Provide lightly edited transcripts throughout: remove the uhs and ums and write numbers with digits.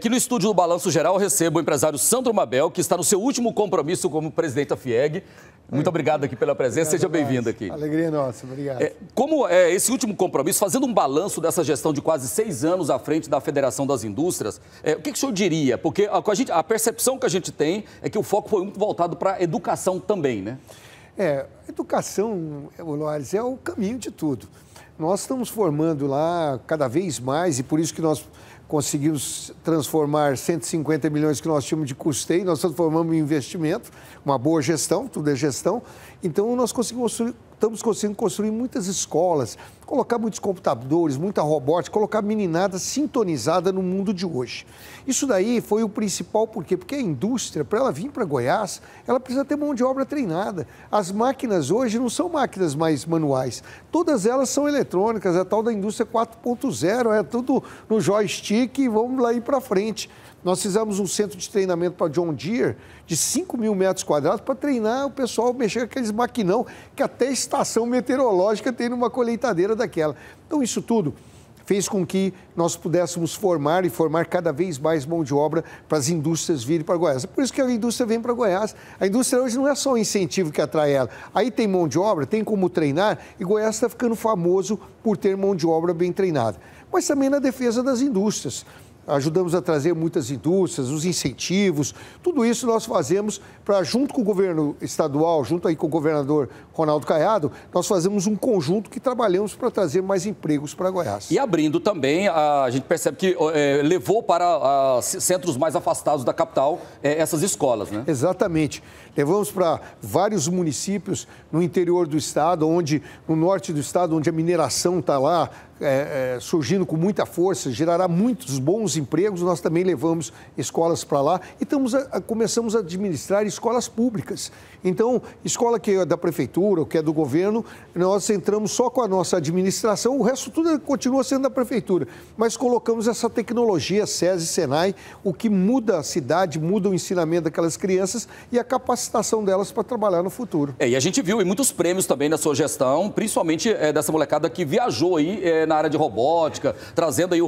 Aqui no estúdio do Balanço Geral eu recebo o empresário Sandro Mabel, que está no seu último compromisso como presidente da FIEG. Muito obrigado aqui pela presença, seja bem-vindo aqui. Alegria nossa, obrigado. Como é esse último compromisso, fazendo um balanço dessa gestão de quase 6 anos à frente da Federação das Indústrias, o que o senhor diria? Porque a percepção que a gente tem é que o foco foi muito voltado para a educação também, né? Educação, Loares, é o caminho de tudo. Nós estamos formando lá cada vez mais e por isso que nós conseguimos transformar 150 milhões que nós tínhamos de custeio, nós transformamos em investimento, uma boa gestão, tudo é gestão. Então, nós estamos conseguindo construir muitas escolas, colocar muitos computadores, muita robótica, colocar meninada sintonizada no mundo de hoje. Isso daí foi o principal, por quê? Porque a indústria, para ela vir para Goiás, ela precisa ter mão de obra treinada. As máquinas hoje não são máquinas mais manuais, todas elas são eletrônicas, é a tal da indústria 4.0, é tudo no joystick, que vamos lá ir para frente. Nós fizemos um centro de treinamento para John Deere de 5 mil metros quadrados para treinar o pessoal mexer com aqueles maquinão que até estação meteorológica tem numa colheitadeira daquela. Então isso tudo fez com que nós pudéssemos formar e formar cada vez mais mão de obra para as indústrias virem para Goiás. É por isso que a indústria vem para Goiás. A indústria hoje não é só o incentivo que atrai ela. Aí tem mão de obra, tem como treinar e Goiás está ficando famoso por ter mão de obra bem treinada. Mas também na defesa das indústrias. Ajudamos a trazer muitas indústrias, os incentivos, tudo isso nós fazemos para, junto com o governo estadual, junto aí com o governador Ronaldo Caiado, nós fazemos um conjunto que trabalhamos para trazer mais empregos para Goiás. E abrindo também, a gente percebe que levou para centros mais afastados da capital essas escolas, né? Exatamente. Levamos para vários municípios no interior do estado, onde no norte do estado, onde a mineração está lá, surgindo com muita força, gerará muitos bons empregos, nós também levamos escolas para lá e começamos a administrar escolas públicas. Então, escola que é da prefeitura ou que é do governo, nós entramos só com a nossa administração, o resto tudo continua sendo da prefeitura, mas colocamos essa tecnologia SESI, SENAI, o que muda a cidade, muda o ensinamento daquelas crianças e a capacitação delas para trabalhar no futuro. E a gente viu muitos prêmios também na sua gestão, principalmente dessa molecada que viajou aí na área de robótica, trazendo aí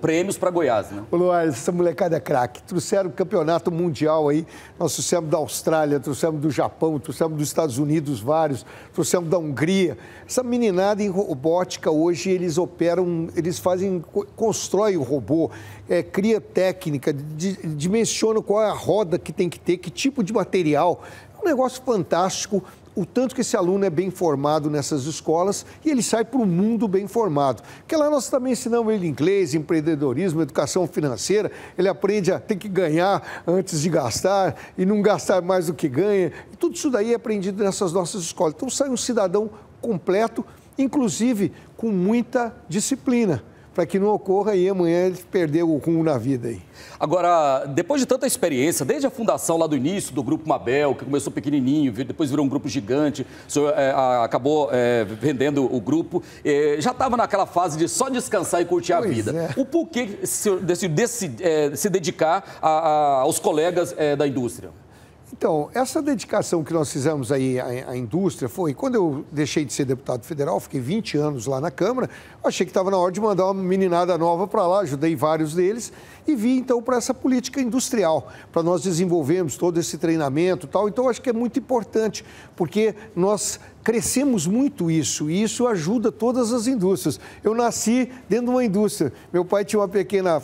prêmios para Goiás, né? Luiz, essa molecada é craque. Trouxeram o campeonato mundial aí, nós trouxemos da Austrália, trouxemos do Japão, trouxemos dos Estados Unidos vários, trouxemos da Hungria. Essa meninada em robótica hoje, eles operam, eles fazem, constroem o robô, cria técnica, dimensiona qual é a roda que tem que ter, que tipo de material. É um negócio fantástico. O tanto que esse aluno é bem formado nessas escolas e ele sai para o mundo bem formado. Porque lá nós também ensinamos ele inglês, empreendedorismo, educação financeira. Ele aprende a ter que ganhar antes de gastar e não gastar mais do que ganha. E tudo isso daí é aprendido nessas nossas escolas. Então sai um cidadão completo, inclusive com muita disciplina, para que não ocorra e amanhã ele perder o rumo na vida aí. Agora, depois de tanta experiência, desde a fundação lá do início do Grupo Mabel, que começou pequenininho, depois virou um grupo gigante, o senhor acabou vendendo o grupo, já estava naquela fase de só descansar e curtir a vida. O porquê o senhor decidiu se dedicar aos colegas da indústria? Então, essa dedicação que nós fizemos aí à indústria foi, quando eu deixei de ser deputado federal, fiquei 20 anos lá na Câmara, achei que estava na hora de mandar uma meninada nova para lá, ajudei vários deles e vim então para essa política industrial, para nós desenvolvermos todo esse treinamento e tal. Então, acho que é muito importante, porque nós crescemos muito isso e isso ajuda todas as indústrias. Eu nasci dentro de uma indústria. Meu pai tinha uma pequena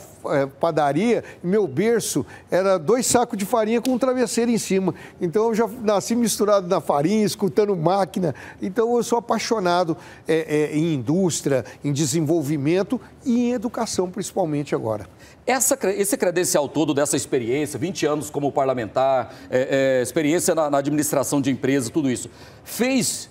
padaria e meu berço era 2 sacos de farinha com um travesseiro em cima. Então eu já nasci misturado na farinha, escutando máquina. Então eu sou apaixonado em indústria, em desenvolvimento e em educação, principalmente agora. Esse credencial todo dessa experiência, 20 anos como parlamentar, experiência na administração de empresa, tudo isso, fez,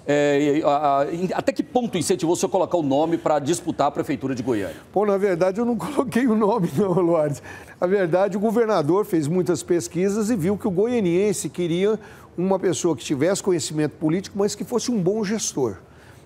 até que ponto incentivou o senhor colocar o nome para disputar a Prefeitura de Goiânia? Pô, na verdade eu não coloquei o nome não, Lourdes. Na verdade o governador fez muitas pesquisas e viu que o goianiense queria uma pessoa que tivesse conhecimento político, mas que fosse um bom gestor.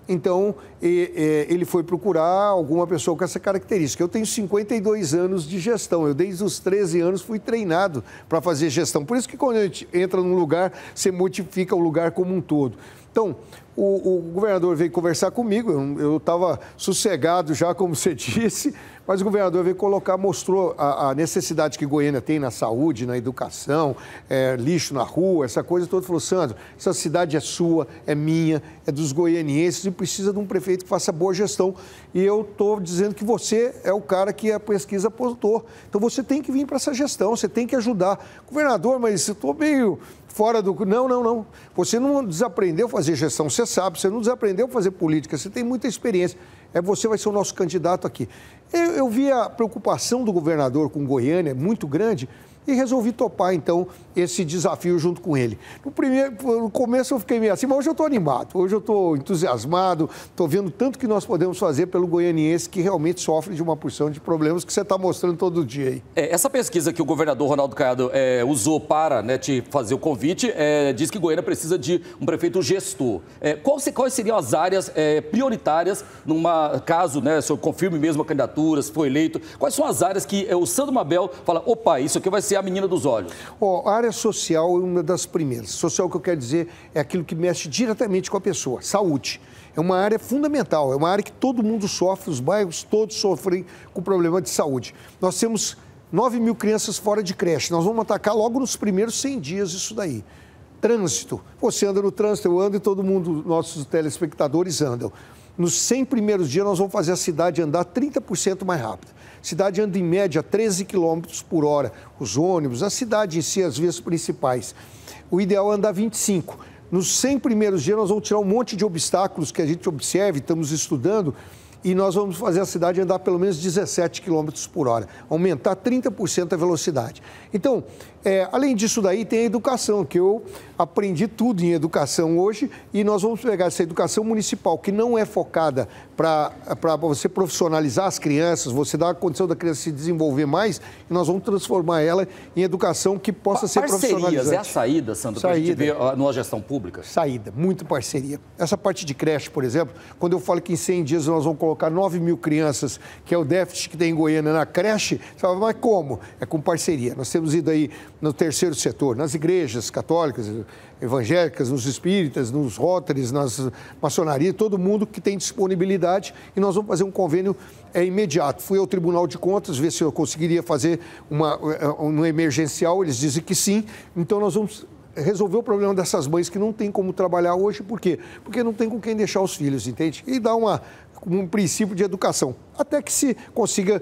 Então, ele foi procurar alguma pessoa com essa característica. Eu tenho 52 anos de gestão. Eu, desde os 13 anos, fui treinado para fazer gestão. Por isso que quando a gente entra num lugar, você modifica o lugar como um todo. Então, o governador veio conversar comigo, eu estava sossegado já, como você disse, mas o governador veio colocar, mostrou a necessidade que Goiânia tem na saúde, na educação, lixo na rua, essa coisa toda. Falou, Sandro, essa cidade é sua, é minha, é dos goianienses e precisa de um prefeito que faça boa gestão. E eu estou dizendo que você é o cara que a pesquisa apontou. Então, você tem que vir para essa gestão, você tem que ajudar. Governador, mas eu estou meio fora do... Não, não, não. Você não desaprendeu a fazer gestão, você sabe, você não desaprendeu a fazer política, você tem muita experiência. Você vai ser o nosso candidato aqui. Eu vi a preocupação do governador com Goiânia muito grande e resolvi topar, então, esse desafio junto com ele. No começo eu fiquei meio assim, mas hoje eu estou animado, hoje eu estou entusiasmado, estou vendo tanto que nós podemos fazer pelo goianiense que realmente sofre de uma porção de problemas que você está mostrando todo dia aí. Essa pesquisa que o governador Ronaldo Caiado usou para te fazer o convite, diz que Goiânia precisa de um prefeito gestor. Quais seriam as áreas prioritárias caso, o senhor confirme mesmo a candidatura, se for eleito, quais são as áreas que o Sandro Mabel fala, opa, isso aqui vai ser a menina dos olhos? A área social é uma das primeiras. Social, o que eu quero dizer, é aquilo que mexe diretamente com a pessoa. Saúde. É uma área fundamental, é uma área que todo mundo sofre, os bairros todos sofrem com problema de saúde. Nós temos 9 mil crianças fora de creche, nós vamos atacar logo nos primeiros 100 dias isso daí. Trânsito. Você anda no trânsito, eu ando e todo mundo, nossos telespectadores andam. Nos 100 primeiros dias, nós vamos fazer a cidade andar 30% mais rápido. A cidade anda, em média, 13 km por hora. Os ônibus, a cidade em si, as vias principais. O ideal é andar 25. Nos 100 primeiros dias, nós vamos tirar um monte de obstáculos que a gente observa, estamos estudando, e nós vamos fazer a cidade andar pelo menos 17 km por hora. Aumentar 30% a velocidade. Então, além disso daí, tem a educação, que eu aprendi tudo em educação hoje, e nós vamos pegar essa educação municipal, que não é focada para você profissionalizar as crianças, você dar a condição da criança se desenvolver mais, e nós vamos transformar ela em educação que possa ser profissionalizada. É a saída, Sandro, para a gente ver numa gestão pública? Saída, muito parceria. Essa parte de creche, por exemplo, quando eu falo que em 100 dias nós vamos colocar 9 mil crianças, que é o déficit que tem em Goiânia na creche, você fala, mas como? É com parceria. Nós temos ido aí no terceiro setor, nas igrejas católicas, evangélicas, nos espíritas, nos rotaries, nas maçonarias, todo mundo que tem disponibilidade, e nós vamos fazer um convênio imediato. Fui ao Tribunal de Contas ver se eu conseguiria fazer um emergencial, eles dizem que sim, então nós vamos resolver o problema dessas mães que não tem como trabalhar hoje, por quê? Porque não tem com quem deixar os filhos, entende? E dá um princípio de educação, até que se consiga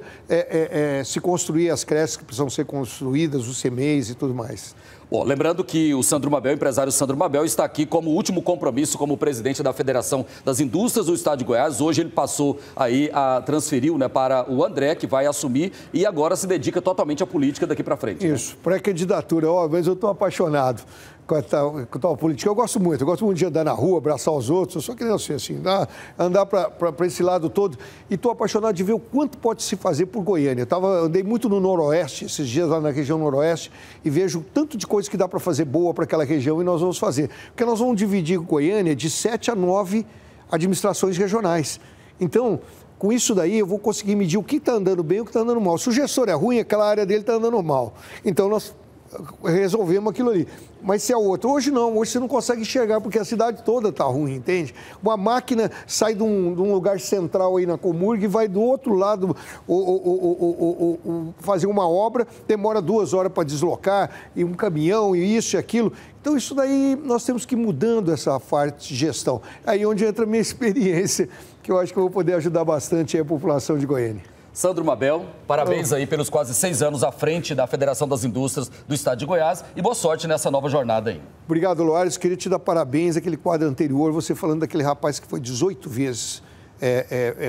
se construir as creches que precisam ser construídas, os CMEs e tudo mais. Bom, lembrando que o Sandro Mabel, o empresário Sandro Mabel, está aqui como último compromisso como presidente da Federação das Indústrias do Estado de Goiás. Hoje ele passou aí, transferiu para o André, que vai assumir, e agora se dedica totalmente à política daqui para frente. Isso, pré-candidatura, mas eu estou apaixonado com a política. Eu gosto muito de andar na rua, abraçar os outros, eu só queria ser assim, andar para esse lado todo. E estou apaixonado de ver o quanto pode se fazer por Goiânia. Andei muito no Noroeste, esses dias lá na região Noroeste, e vejo tanto de coisa que dá para fazer boa para aquela região, e nós vamos fazer. Porque nós vamos dividir Goiânia de 7 a 9 administrações regionais. Então, com isso daí, eu vou conseguir medir o que está andando bem e o que está andando mal. Se o gestor é ruim, aquela área dele está andando mal. Então, nós resolvemos aquilo ali. Mas se é outro, hoje não, hoje você não consegue enxergar porque a cidade toda está ruim, entende? Uma máquina sai de um lugar central aí na Comurga e vai do outro lado fazer uma obra, demora 2 horas para deslocar, e um caminhão, e isso e aquilo. Então isso daí nós temos que ir mudando essa parte de gestão. Aí onde entra a minha experiência, que eu acho que eu vou poder ajudar bastante a população de Goiânia. Sandro Mabel, parabéns aí pelos quase 6 anos à frente da Federação das Indústrias do Estado de Goiás, e boa sorte nessa nova jornada aí. Obrigado, Loares. Queria te dar parabéns naquele quadro anterior, você falando daquele rapaz que foi 18 vezes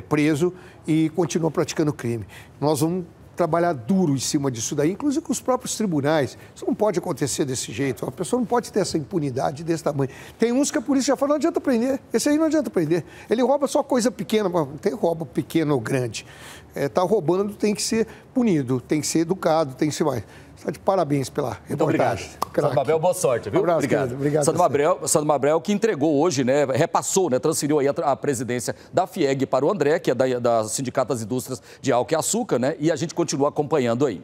preso e continua praticando crime. Nós vamos trabalhar duro em cima disso daí, inclusive com os próprios tribunais. Isso não pode acontecer desse jeito, a pessoa não pode ter essa impunidade desse tamanho. Tem uns que a polícia já fala, não adianta prender, esse aí não adianta prender. Ele rouba só coisa pequena, mas não tem roubo pequeno ou grande. Tá roubando, tem que ser punido, tem que ser educado, tem que ser mais. Está de parabéns pela reportagem. Muito obrigado. Sandro Mabel, boa sorte, viu? Um abraço, obrigado. Sandro Mabel, que entregou hoje, repassou, transferiu aí a presidência da FIEG para o André, que é da Sindicato das Indústrias de Álcool e Açúcar, e a gente continua acompanhando aí.